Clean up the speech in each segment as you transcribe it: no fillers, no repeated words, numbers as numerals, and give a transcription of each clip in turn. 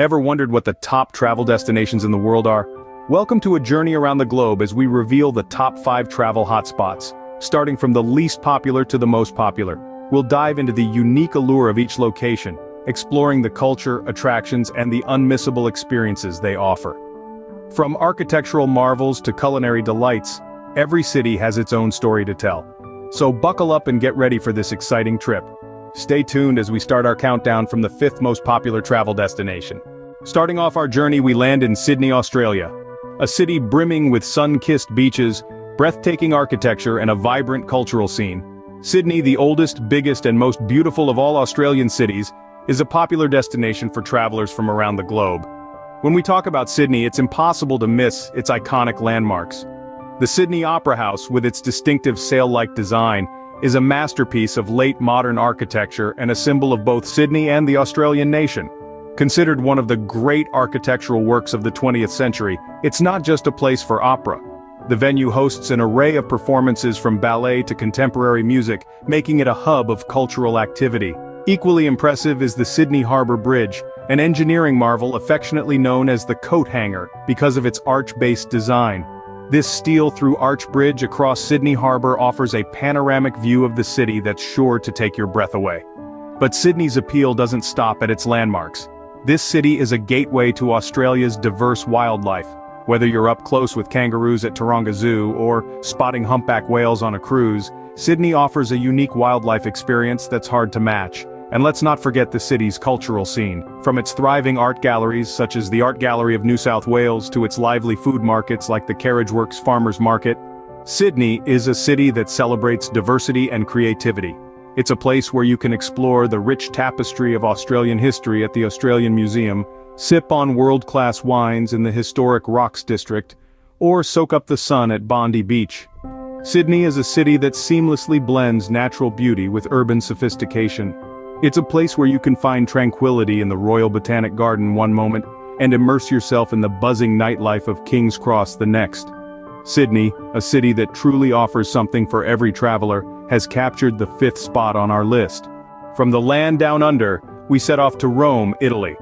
Ever wondered what the top travel destinations in the world are? Welcome to a journey around the globe as we reveal the top 5 travel hotspots, starting from the least popular to the most popular. We'll dive into the unique allure of each location, exploring the culture, attractions, and the unmissable experiences they offer. From architectural marvels to culinary delights, every city has its own story to tell. So buckle up and get ready for this exciting trip. Stay tuned as we start our countdown from the 5th most popular travel destination. Starting off our journey, we land in Sydney, Australia. A city brimming with sun-kissed beaches, breathtaking architecture, and a vibrant cultural scene. Sydney, the oldest, biggest, and most beautiful of all Australian cities, is a popular destination for travelers from around the globe. When we talk about Sydney, it's impossible to miss its iconic landmarks. The Sydney Opera House, with its distinctive sail-like design, is a masterpiece of late modern architecture and a symbol of both Sydney and the Australian nation. Considered one of the great architectural works of the 20th century, it's not just a place for opera. The venue hosts an array of performances from ballet to contemporary music, making it a hub of cultural activity. Equally impressive is the Sydney Harbour Bridge, an engineering marvel affectionately known as the coat hanger because of its arch-based design. This steel-through-arch bridge across Sydney Harbour offers a panoramic view of the city that's sure to take your breath away. But Sydney's appeal doesn't stop at its landmarks. This city is a gateway to Australia's diverse wildlife. Whether you're up close with kangaroos at Taronga Zoo or spotting humpback whales on a cruise, Sydney offers a unique wildlife experience that's hard to match. And let's not forget the city's cultural scene. From its thriving art galleries such as the Art Gallery of New South Wales to its lively food markets like the Carriage Works Farmers Market, Sydney is a city that celebrates diversity and creativity. It's a place where you can explore the rich tapestry of Australian history at the Australian Museum, sip on world-class wines in the historic Rocks District, or soak up the sun at Bondi Beach. Sydney is a city that seamlessly blends natural beauty with urban sophistication. It's a place where you can find tranquility in the Royal Botanic Garden one moment and immerse yourself in the buzzing nightlife of King's Cross the next. Sydney, a city that truly offers something for every traveler, has captured the 5th spot on our list. From the land down under, we set off to Rome, Italy.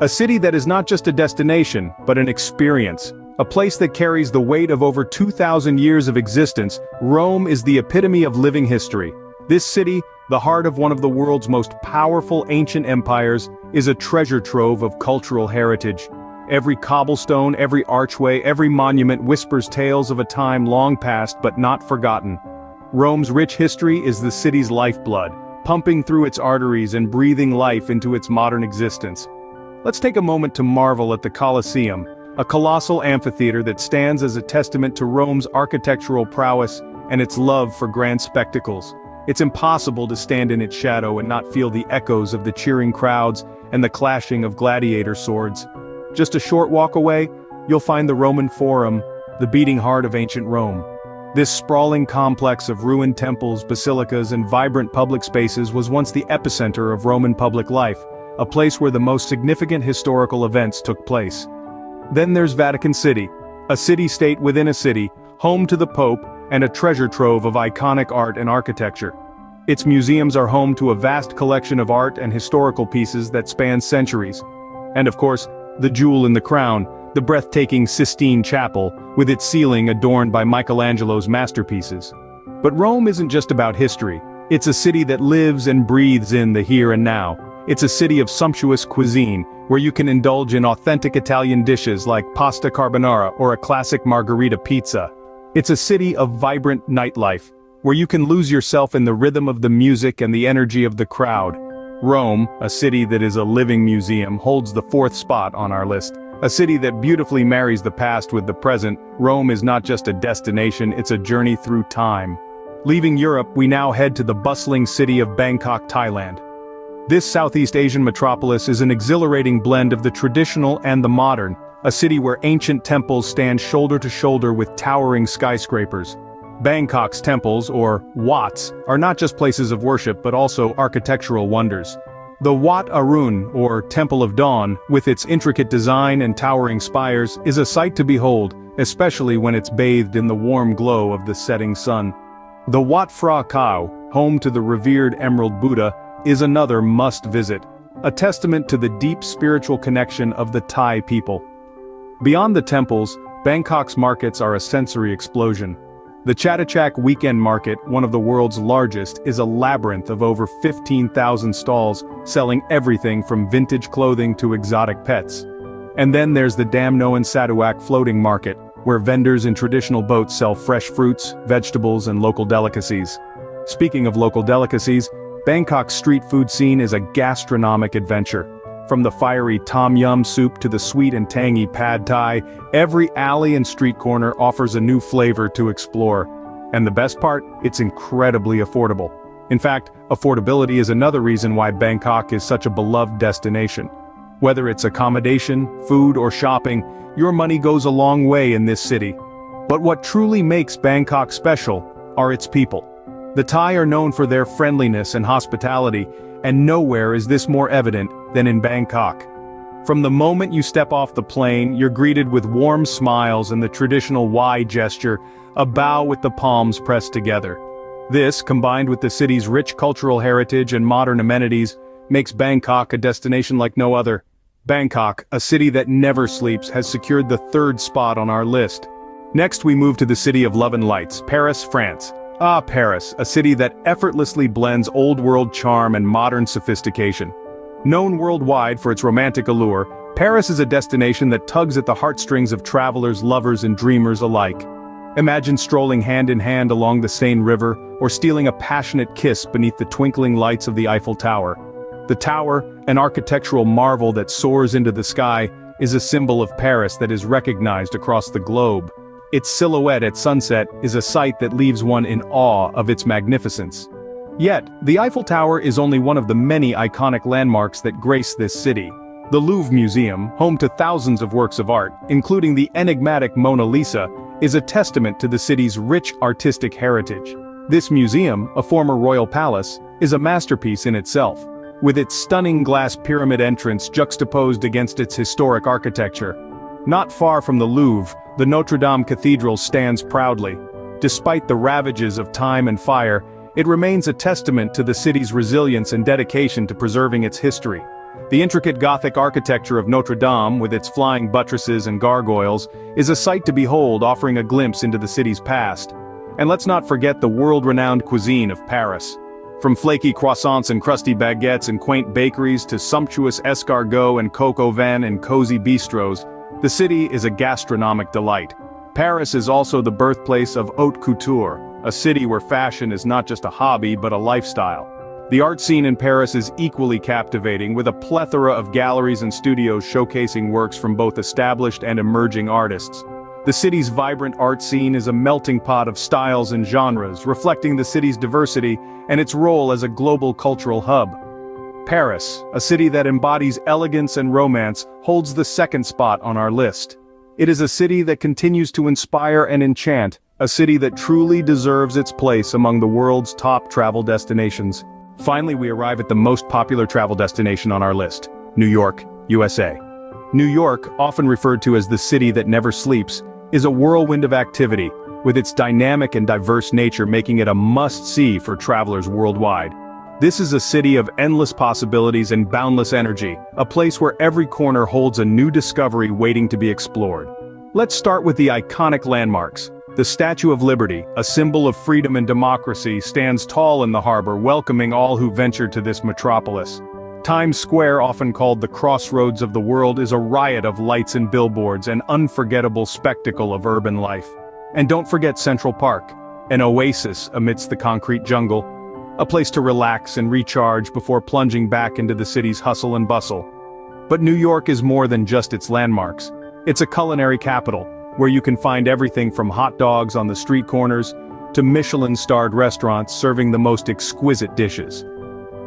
A city that is not just a destination, but an experience. A place that carries the weight of over 2,000 years of existence, Rome is the epitome of living history. This city, the heart of one of the world's most powerful ancient empires, is a treasure trove of cultural heritage. Every cobblestone, every archway, every monument whispers tales of a time long past but not forgotten. Rome's rich history is the city's lifeblood, pumping through its arteries and breathing life into its modern existence. Let's take a moment to marvel at the Colosseum, a colossal amphitheater that stands as a testament to Rome's architectural prowess and its love for grand spectacles. It's impossible to stand in its shadow and not feel the echoes of the cheering crowds and the clashing of gladiator swords. Just a short walk away, you'll find the Roman Forum, the beating heart of ancient Rome. This sprawling complex of ruined temples, basilicas, and vibrant public spaces was once the epicenter of Roman public life, a place where the most significant historical events took place. Then there's Vatican City, a city-state within a city, home to the Pope, and a treasure trove of iconic art and architecture. Its museums are home to a vast collection of art and historical pieces that span centuries. And of course, the jewel in the crown, the breathtaking Sistine Chapel, with its ceiling adorned by Michelangelo's masterpieces. But Rome isn't just about history. It's a city that lives and breathes in the here and now. It's a city of sumptuous cuisine, where you can indulge in authentic Italian dishes like pasta carbonara or a classic margherita pizza. It's a city of vibrant nightlife, where you can lose yourself in the rhythm of the music and the energy of the crowd. Rome, a city that is a living museum, holds the 4th spot on our list. A city that beautifully marries the past with the present, Rome is not just a destination, it's a journey through time. Leaving Europe, we now head to the bustling city of Bangkok, Thailand. This Southeast Asian metropolis is an exhilarating blend of the traditional and the modern, a city where ancient temples stand shoulder to shoulder with towering skyscrapers. Bangkok's temples, or Wats, are not just places of worship but also architectural wonders. The Wat Arun, or Temple of Dawn, with its intricate design and towering spires, is a sight to behold, especially when it's bathed in the warm glow of the setting sun. The Wat Phra Kaw, home to the revered Emerald Buddha, is another must-visit, a testament to the deep spiritual connection of the Thai people. Beyond the temples, Bangkok's markets are a sensory explosion. The Chatuchak Weekend Market, one of the world's largest, is a labyrinth of over 15,000 stalls, selling everything from vintage clothing to exotic pets. And then there's the Dam Noen Sarawak Floating Market, where vendors in traditional boats sell fresh fruits, vegetables, and local delicacies. Speaking of local delicacies, Bangkok's street food scene is a gastronomic adventure. From the fiery tom yum soup to the sweet and tangy pad thai, every alley and street corner offers a new flavor to explore. And the best part, it's incredibly affordable. In fact, affordability is another reason why Bangkok is such a beloved destination. Whether it's accommodation, food, or shopping, your money goes a long way in this city. But what truly makes Bangkok special are its people. The Thai are known for their friendliness and hospitality, and nowhere is this more evident than in Bangkok. From the moment you step off the plane, you're greeted with warm smiles and the traditional Y gesture, a bow with the palms pressed together. This, combined with the city's rich cultural heritage and modern amenities, makes Bangkok a destination like no other. Bangkok, a city that never sleeps, has secured the third spot on our list. Next, we move to the city of love and lights, Paris, France. Ah, Paris, a city that effortlessly blends old-world charm and modern sophistication. Known worldwide for its romantic allure, Paris is a destination that tugs at the heartstrings of travelers, lovers, and dreamers alike. Imagine strolling hand-in-hand along the Seine River, or stealing a passionate kiss beneath the twinkling lights of the Eiffel Tower. The tower, an architectural marvel that soars into the sky, is a symbol of Paris that is recognized across the globe. Its silhouette at sunset is a sight that leaves one in awe of its magnificence. Yet, the Eiffel Tower is only one of the many iconic landmarks that grace this city. The Louvre Museum, home to thousands of works of art, including the enigmatic Mona Lisa, is a testament to the city's rich artistic heritage. This museum, a former royal palace, is a masterpiece in itself, with its stunning glass pyramid entrance juxtaposed against its historic architecture. Not far from the Louvre, the Notre Dame Cathedral stands proudly. Despite the ravages of time and fire, it remains a testament to the city's resilience and dedication to preserving its history. The intricate Gothic architecture of Notre Dame, with its flying buttresses and gargoyles, is a sight to behold, offering a glimpse into the city's past. And let's not forget the world-renowned cuisine of Paris. From flaky croissants and crusty baguettes and quaint bakeries to sumptuous escargot and coq au vin and cozy bistros, the city is a gastronomic delight. Paris is also the birthplace of haute couture, a city where fashion is not just a hobby but a lifestyle. The art scene in Paris is equally captivating, with a plethora of galleries and studios showcasing works from both established and emerging artists. The city's vibrant art scene is a melting pot of styles and genres, reflecting the city's diversity and its role as a global cultural hub. Paris, a city that embodies elegance and romance, holds the second spot on our list. It is a city that continues to inspire and enchant, a city that truly deserves its place among the world's top travel destinations. Finally, we arrive at the most popular travel destination on our list, New York, USA. New York, often referred to as the city that never sleeps, is a whirlwind of activity, with its dynamic and diverse nature making it a must-see for travelers worldwide. This is a city of endless possibilities and boundless energy, a place where every corner holds a new discovery waiting to be explored. Let's start with the iconic landmarks. The Statue of Liberty, a symbol of freedom and democracy, stands tall in the harbor, welcoming all who venture to this metropolis. Times Square, often called the crossroads of the world, is a riot of lights and billboards, an unforgettable spectacle of urban life. And don't forget Central Park, an oasis amidst the concrete jungle, a place to relax and recharge before plunging back into the city's hustle and bustle. But New York is more than just its landmarks. It's a culinary capital, where you can find everything from hot dogs on the street corners to Michelin-starred restaurants serving the most exquisite dishes.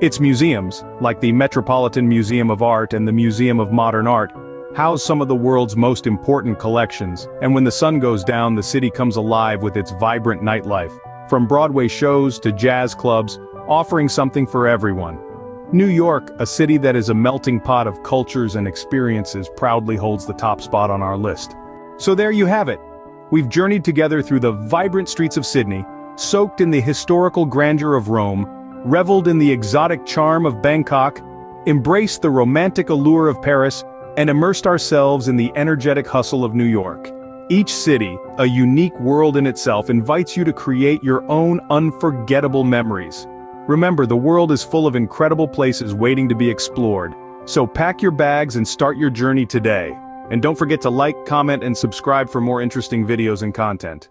Its museums, like the Metropolitan Museum of Art and the Museum of Modern Art, house some of the world's most important collections, and when the sun goes down, the city comes alive with its vibrant nightlife, from Broadway shows to jazz clubs, offering something for everyone. New York, a city that is a melting pot of cultures and experiences, proudly holds the top spot on our list. So there you have it. We've journeyed together through the vibrant streets of Sydney, soaked in the historical grandeur of Rome, reveled in the exotic charm of Bangkok, embraced the romantic allure of Paris, and immersed ourselves in the energetic hustle of New York. Each city, a unique world in itself, invites you to create your own unforgettable memories. Remember, the world is full of incredible places waiting to be explored. So pack your bags and start your journey today. And don't forget to like, comment, and subscribe for more interesting videos and content.